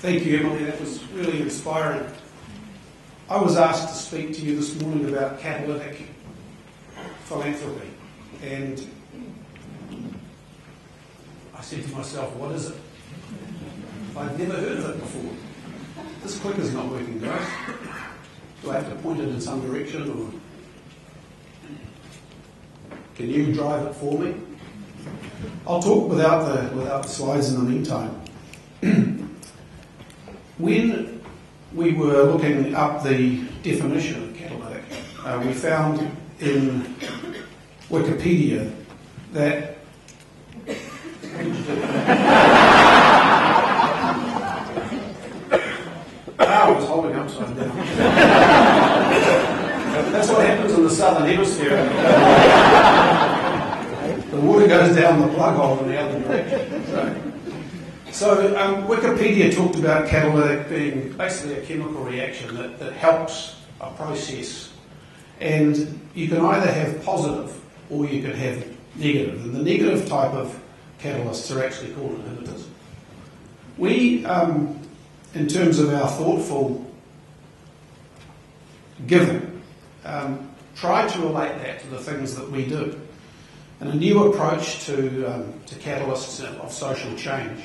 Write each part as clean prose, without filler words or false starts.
Thank you, Emily. That was really inspiring. I was asked to speak to you this morning about catalytic philanthropy, and I said to myself, what is it? I've never heard of it before. This clicker's not working, guys. Do I have to point it in some direction, or can you drive it for me? I'll talk without the slides in the meantime. When we were looking up the definition of catalytic, we found in Wikipedia that I was holding upside down. That's what happens in the southern hemisphere. The water goes down the plug hole in the other direction. So Wikipedia talked about catalytic being basically a chemical reaction that helps a process. And you can either have positive or you can have negative. And the negative type of catalysts are actually called inhibitors. We, in terms of our thoughtful giving, try to relate that to the things that we do. And a new approach to catalysts of social change.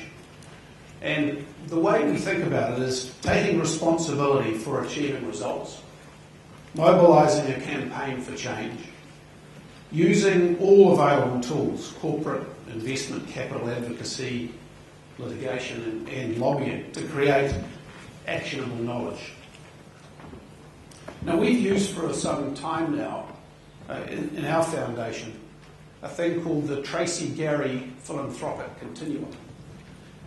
And the way we think about it is taking responsibility for achieving results, mobilising a campaign for change, using all available tools, corporate investment, capital advocacy, litigation and lobbying, to create actionable knowledge. Now, we've used for some time now in our foundation a thing called the Tracey Gary Philanthropic Continuum.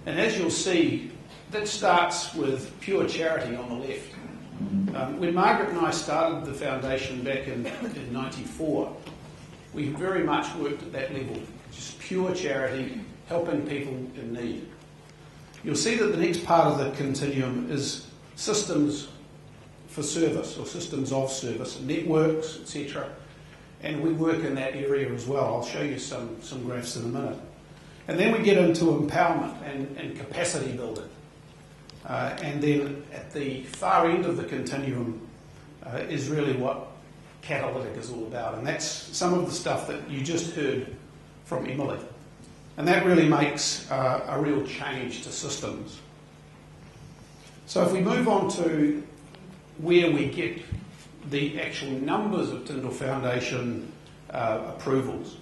And as you'll see, that starts with pure charity on the left. When Margaret and I started the foundation back in 94, we very much worked at that level, just pure charity, helping people in need. You'll see that the next part of the continuum is systems for service, or systems of service, networks, etc. And we work in that area as well. I'll show you some graphs in a minute. And then we get into empowerment and capacity building. And then at the far end of the continuum is really what catalytic is all about. And that's some of the stuff that you just heard from Emily. And that really makes a real change to systems. So if we move on to where we get the actual numbers of Tindall Foundation approvals,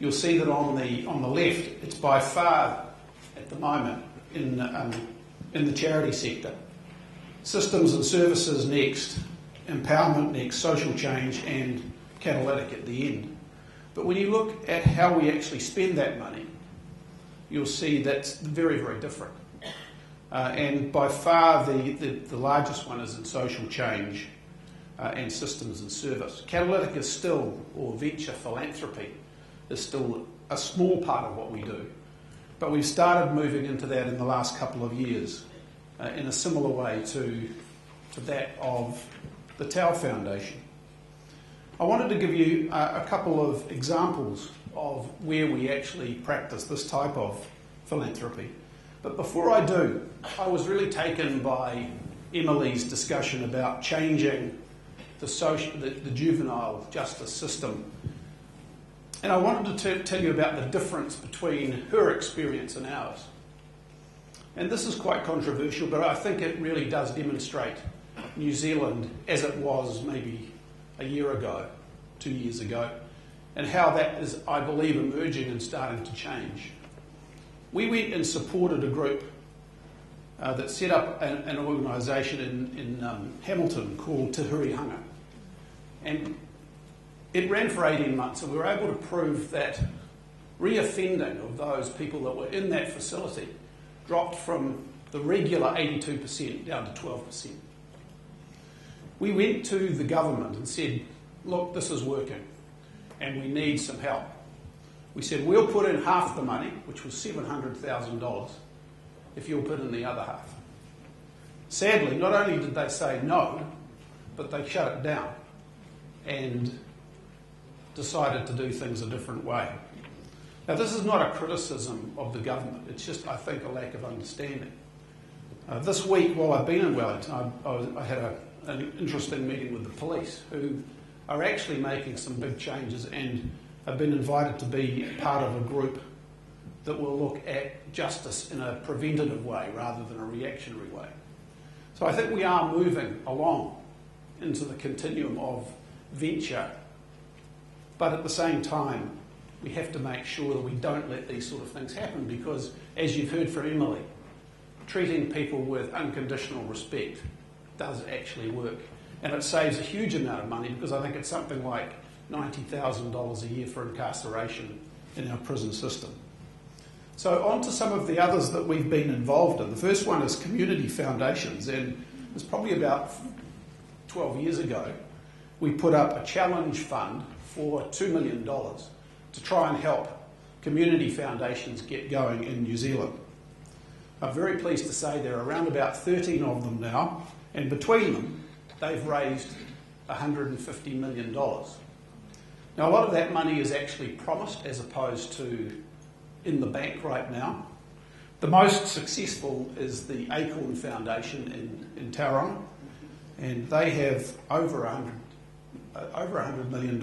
you'll see that on the left, it's by far, at the moment, in the charity sector. Systems and services next, empowerment next, social change, and catalytic at the end. But when you look at how we actually spend that money, you'll see that's very, very different. And by far the largest one is in social change and systems and service. Catalytic is still, or venture philanthropy, is still a small part of what we do. But we've started moving into that in the last couple of years in a similar way to that of the Tao Foundation. I wanted to give you a couple of examples of where we actually practice this type of philanthropy. But before I do, I was really taken by Emily's discussion about changing the juvenile justice system. And I wanted to tell you about the difference between her experience and ours. And this is quite controversial, but I think it really does demonstrate New Zealand as it was maybe a year ago, 2 years ago, and how that is, I believe, emerging and starting to change. We went and supported a group that set up an organisation in Hamilton called Te Hurihanga. And it ran for 18 months, and we were able to prove that reoffending of those people that were in that facility dropped from the regular 82% down to 12%. We went to the government and said, look, this is working, and we need some help. We said, we'll put in half the money, which was $700,000, if you'll put in the other half. Sadly, not only did they say no, but they shut it down and decided to do things a different way. Now, this is not a criticism of the government. It's just, I think, a lack of understanding. This week, while I've been in Wellington, I had an interesting meeting with the police, who are actually making some big changes and have been invited to be part of a group that will look at justice in a preventative way rather than a reactionary way. So I think we are moving along into the continuum of venture, but at the same time we have to make sure that we don't let these sort of things happen, because as you've heard from Emily, treating people with unconditional respect does actually work, and it saves a huge amount of money, because I think it's something like $90,000 a year for incarceration in our prison system. So on to some of the others that we've been involved in. The first one is community foundations, and it's probably about 12 years ago we put up a challenge fund for $2 million to try and help community foundations get going in New Zealand. I'm very pleased to say there are around about 13 of them now, and between them they've raised $150 million. Now a lot of that money is actually promised as opposed to in the bank right now. The most successful is the Acorn Foundation in Tauranga, and they have over $100 million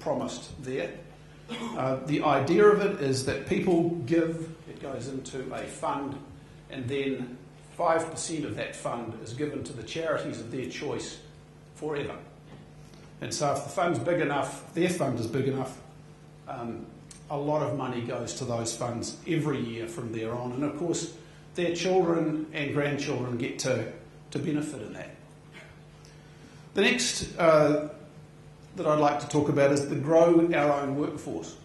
promised there. The idea of it is that people give, it goes into a fund, and then 5% of that fund is given to the charities of their choice forever. And so if the fund's big enough, their fund is big enough, a lot of money goes to those funds every year from there on, and of course their children and grandchildren get to benefit in that. The next that I'd like to talk about is the Grow Our Own Workforce.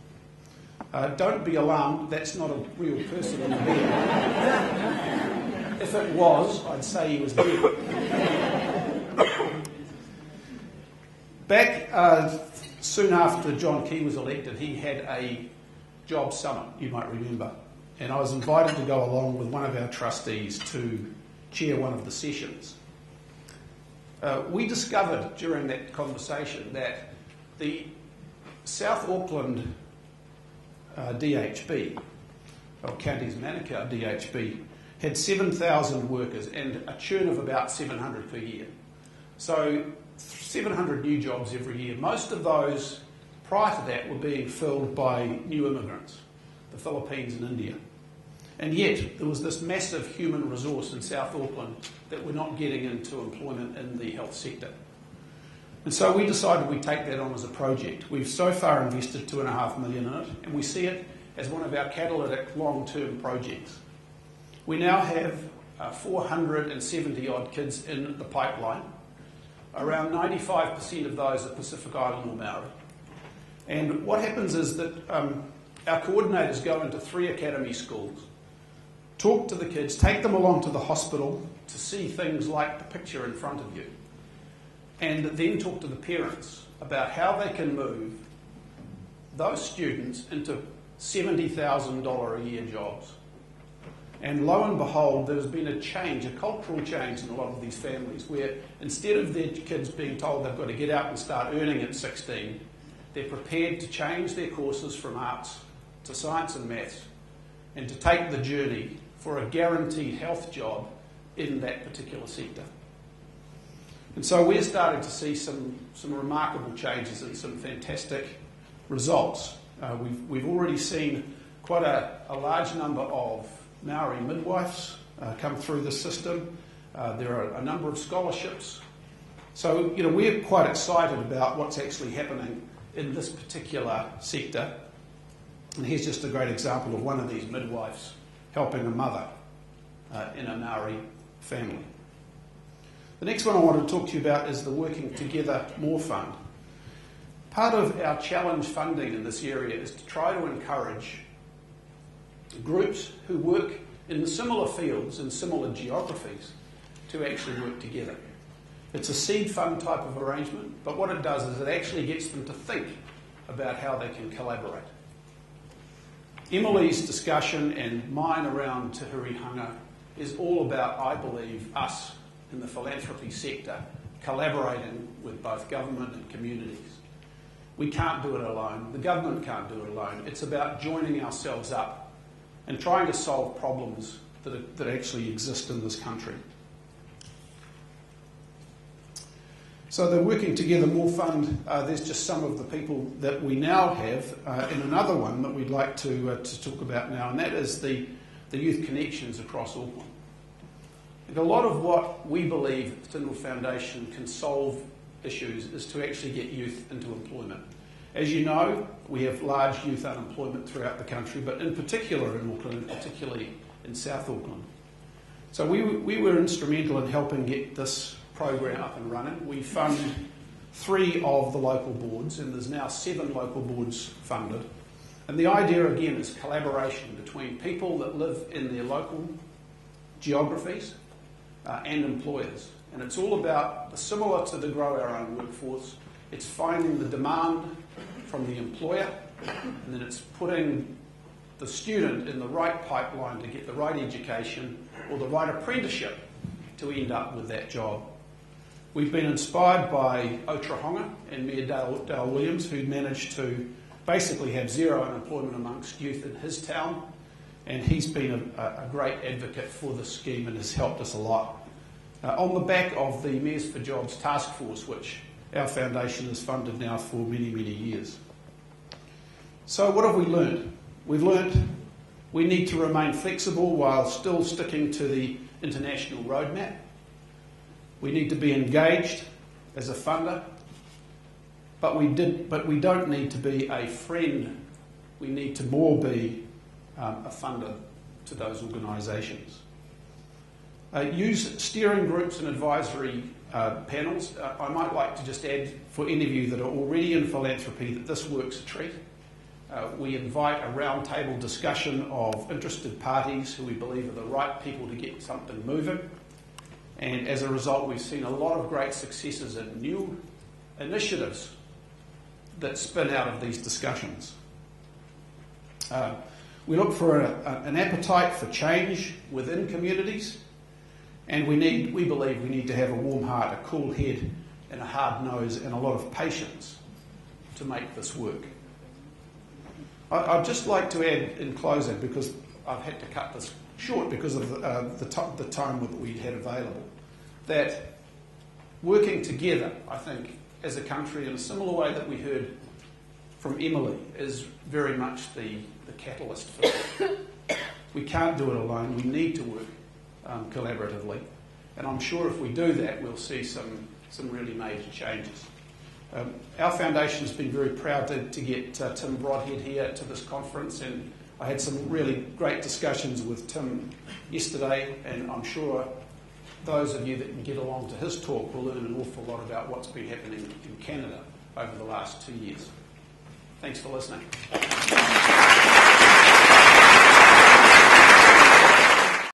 Don't be alarmed, that's not a real person in the video. If it was, I'd say he was dead. Back soon after John Key was elected, he had a job summit, you might remember, and I was invited to go along with one of our trustees to chair one of the sessions. We discovered during that conversation that the South Auckland DHB, or Counties Manukau DHB, had 7,000 workers and a churn of about 700 per year. So 700 new jobs every year. Most of those prior to that were being filled by new immigrants, the Philippines and India. And yet there was this massive human resource in South Auckland that we're not getting into employment in the health sector. And so we decided we'd take that on as a project. We've so far invested $2.5 million in it, and we see it as one of our catalytic long-term projects. We now have 470 odd kids in the pipeline. Around 95% of those are Pacific Island or Maori. And what happens is that our coordinators go into 3 academy schools, talk to the kids, take them along to the hospital to see things like the picture in front of you, and then talk to the parents about how they can move those students into $70,000 a year jobs. And lo and behold, there's been a change, a cultural change in a lot of these families, where instead of their kids being told they've got to get out and start earning at 16, they're prepared to change their courses from arts to science and maths, and to take the journey for a guaranteed health job in that particular sector. And so we're starting to see some remarkable changes and some fantastic results. We've already seen quite a large number of Maori midwives come through the system. There are a number of scholarships. So we're quite excited about what's actually happening in this particular sector. And here's just a great example of one of these midwives helping a mother in a Maori family. The next one I want to talk to you about is the Working Together More Fund. Part of our challenge funding in this area is to try to encourage groups who work in similar fields and similar geographies to actually work together. It's a seed fund type of arrangement, but what it does is it actually gets them to think about how they can collaborate. Emily's discussion and mine around Te Hurihanga is all about, I believe, us in the philanthropy sector collaborating with both government and communities. We can't do it alone. The government can't do it alone. It's about joining ourselves up and trying to solve problems that actually exist in this country. So the Working Together More Fund, there's just some of the people that we now have in another one that we'd like to talk about now, and that is the youth connections across Auckland. And a lot of what we believe at the Tindall Foundation can solve issues is to actually get youth into employment. As you know, we have large youth unemployment throughout the country, but in particular in Auckland, and particularly in South Auckland. So we were instrumental in helping get this program up and running. We fund 3 of the local boards, and there's now 7 local boards funded. And the idea, again, is collaboration between people that live in their local geographies and employers. And it's all about, similar to the Grow Our Own Workforce, it's finding the demand from the employer, and then it's putting the student in the right pipeline to get the right education or the right apprenticeship to end up with that job. We've been inspired by Otorohonga and Mayor Dale Williams, who managed to basically have 0 unemployment amongst youth in his town, and he's been a great advocate for the scheme and has helped us a lot. On the back of the Mayors for Jobs Task Force, which our foundation has funded now for many, many years. So what have we learned? We've learned we need to remain flexible while still sticking to the international roadmap. We need to be engaged as a funder, but we don't need to be a friend. We need to more be a funder to those organisations. Use steering groups and advisory panels. I might like to just add, for any of you that are already in philanthropy, that this works a treat. We invite a roundtable discussion of interested parties who we believe are the right people to get something moving. And as a result, we've seen a lot of great successes and new initiatives that spin out of these discussions. We look for an appetite for change within communities, and we believe we need to have a warm heart, a cool head, and a hard nose, and a lot of patience to make this work. I'd just like to add in closing, because I've had to cut this short because of the time that we had available, that working together, I think, as a country in a similar way that we heard from Emily, is very much the catalyst for it. We can't do it alone. We need to work collaboratively. And I'm sure if we do that, we'll see some really major changes. Our foundation's been very proud to get Tim Broadhead here to this conference, and I had some really great discussions with Tim yesterday, and I'm sure those of you that can get along to his talk will learn an awful lot about what's been happening in Canada over the last 2 years. Thanks for listening.